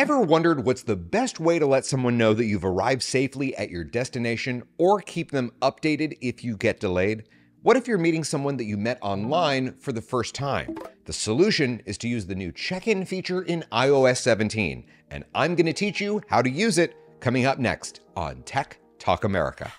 Ever wondered what's the best way to let someone know that you've arrived safely at your destination or keep them updated if you get delayed? What if you're meeting someone that you met online for the first time? The solution is to use the new Check In feature in iOS 17, and I'm going to teach you how to use it coming up next on Tech Talk America.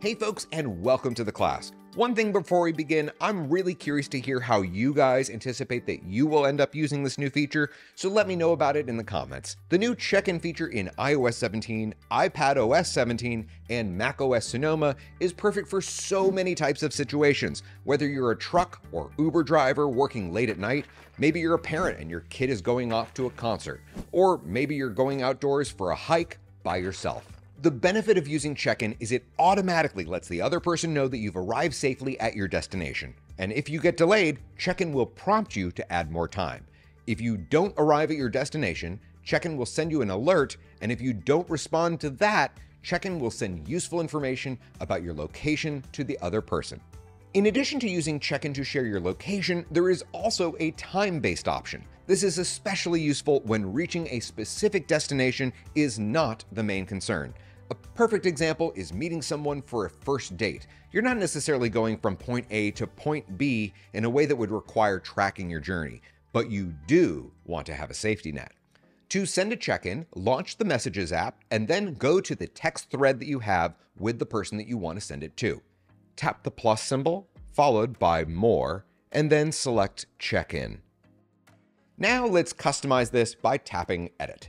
Hey folks, and welcome to the class. One thing before we begin, I'm really curious to hear how you guys anticipate that you will end up using this new feature, so let me know about it in the comments. The new check-in feature in iOS 17, iPadOS 17, and macOS Sonoma is perfect for so many types of situations. Whether you're a truck or Uber driver working late at night, maybe you're a parent and your kid is going off to a concert, or maybe you're going outdoors for a hike by yourself. The benefit of using check-in is it automatically lets the other person know that you've arrived safely at your destination. And if you get delayed, check-in will prompt you to add more time. If you don't arrive at your destination, check-in will send you an alert, and if you don't respond to that, check-in will send useful information about your location to the other person. In addition to using check-in to share your location, there is also a time-based option. This is especially useful when reaching a specific destination is not the main concern. A perfect example is meeting someone for a first date. You're not necessarily going from point A to point B in a way that would require tracking your journey, but you do want to have a safety net. To send a check-in, launch the Messages app, and then go to the text thread that you have with the person that you want to send it to. Tap the plus symbol, followed by More, and then select Check-in. Now let's customize this by tapping Edit.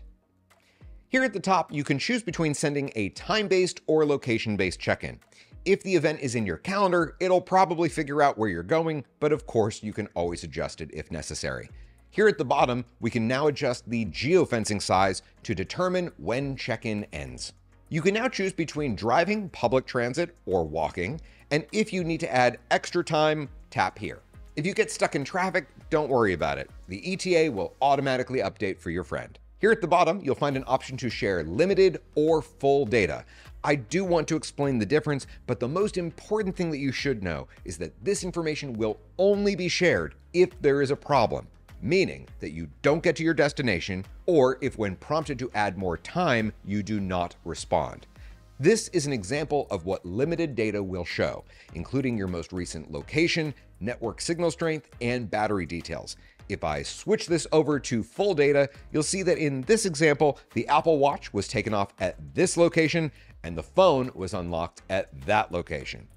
Here at the top, you can choose between sending a time-based or location-based check-in. If the event is in your calendar, it'll probably figure out where you're going, but of course you can always adjust it if necessary. Here at the bottom, we can now adjust the geofencing size to determine when check-in ends. You can now choose between driving, public transit, or walking, and if you need to add extra time, tap here. If you get stuck in traffic, don't worry about it. The ETA will automatically update for your friend. Here at the bottom, you'll find an option to share limited or full data. I do want to explain the difference, but the most important thing that you should know is that this information will only be shared if there is a problem, meaning that you don't get to your destination or if when prompted to add more time, you do not respond. This is an example of what limited data will show, including your most recent location, network signal strength, and battery details. If I switch this over to full data, you'll see that in this example, the Apple Watch was taken off at this location and the phone was unlocked at that location.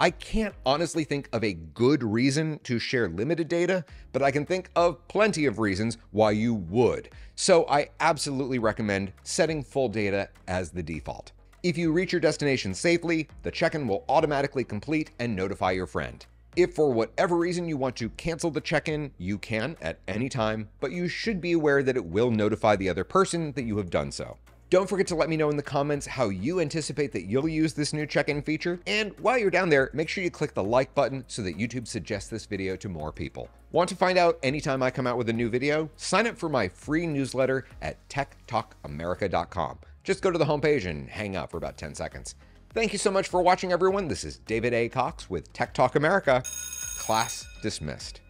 I can't honestly think of a good reason to share limited data, but I can think of plenty of reasons why you would. So I absolutely recommend setting full data as the default. If you reach your destination safely, the check-in will automatically complete and notify your friend. If for whatever reason you want to cancel the check-in, you can at any time, but you should be aware that it will notify the other person that you have done so. Don't forget to let me know in the comments how you anticipate that you'll use this new check-in feature. And while you're down there, make sure you click the like button so that YouTube suggests this video to more people. Want to find out anytime I come out with a new video? Sign up for my free newsletter at techtalkamerica.com. Just go to the homepage and hang out for about 10 seconds. Thank you so much for watching, everyone. This is David A. Cox with Tech Talk America. Class dismissed.